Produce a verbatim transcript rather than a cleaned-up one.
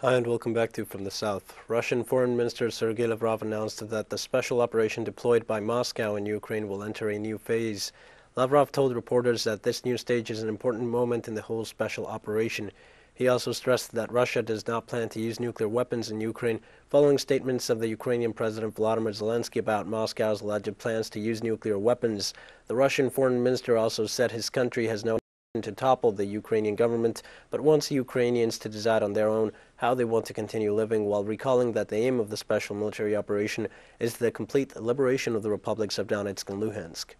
Hi and welcome back to From the South. Russian Foreign Minister Sergey Lavrov announced that the special operation deployed by Moscow in Ukraine will enter a new phase. Lavrov told reporters that this new stage is an important moment in the whole special operation. He also stressed that Russia does not plan to use nuclear weapons in Ukraine, following statements of the Ukrainian President Volodymyr Zelensky about Moscow's alleged plans to use nuclear weapons. The Russian Foreign Minister also said his country has no to topple the Ukrainian government, but wants Ukrainians to decide on their own how they want to continue living, while recalling that the aim of the special military operation is the complete liberation of the republics of Donetsk and Luhansk.